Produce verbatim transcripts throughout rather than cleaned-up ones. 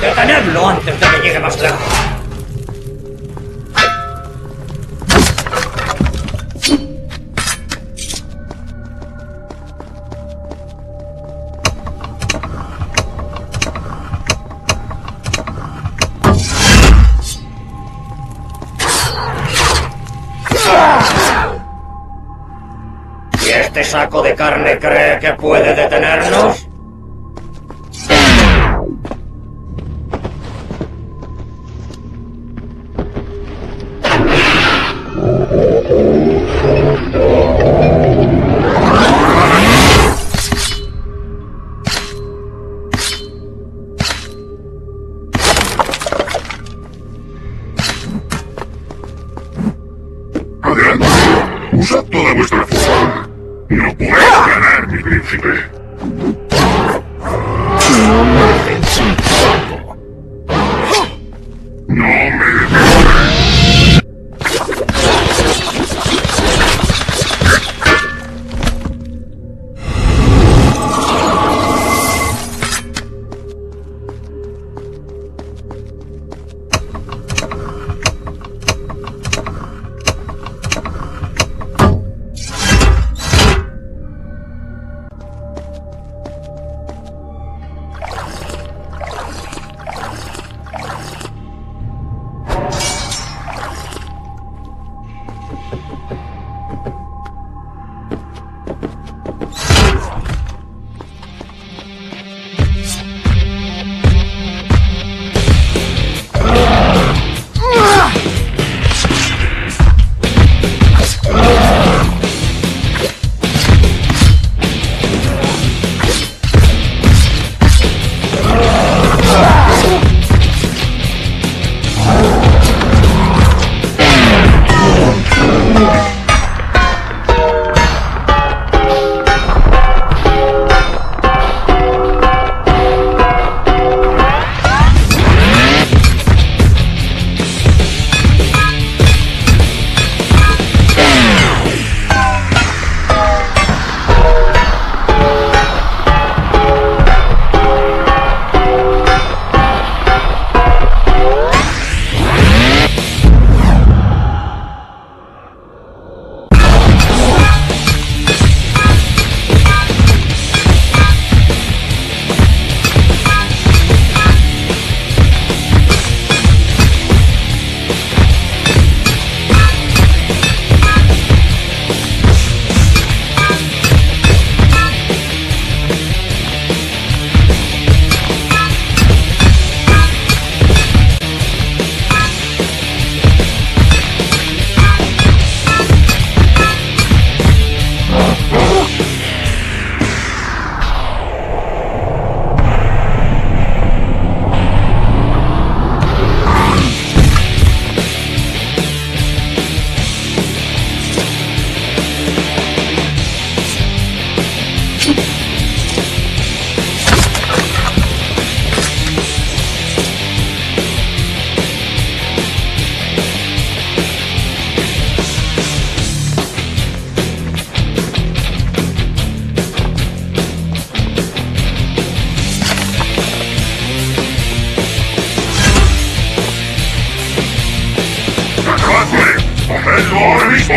Detenerlo antes de que llegue más lejos. ¿Este saco de carne cree que puede detenernos? Adelante, usad toda vuestra fuerza. ¡No puedo ganar, mi príncipe! ¡No me dejes un poco! ¡No me ¡Ahora mismo!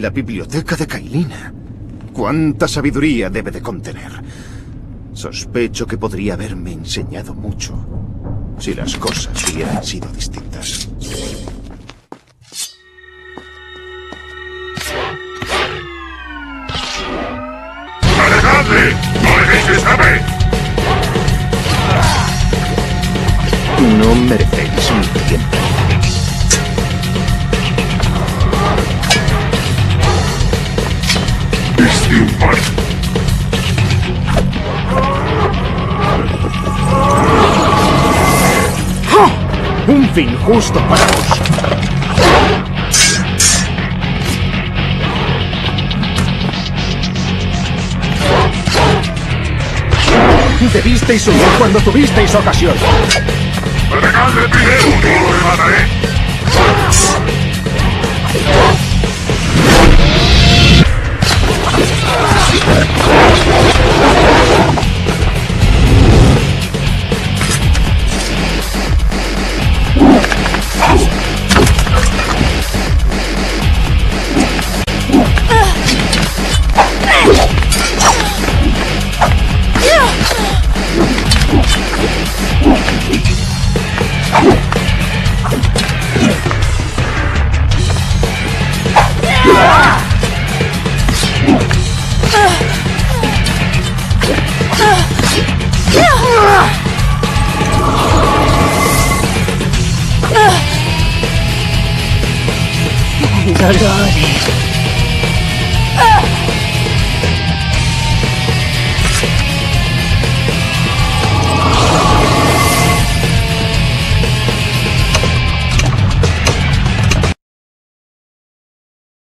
La biblioteca de Cailina. ¿Cuánta sabiduría debe de contener? Sospecho que podría haberme enseñado mucho si las cosas hubieran sido distintas. ¡Alejadle! ¡No le deis escape! No merecéis mi tiempo. Un fin justo para vos. Debisteis huir cuando tuvisteis ocasión. ¡Regadle primero! ¡No lo mataré! Got it.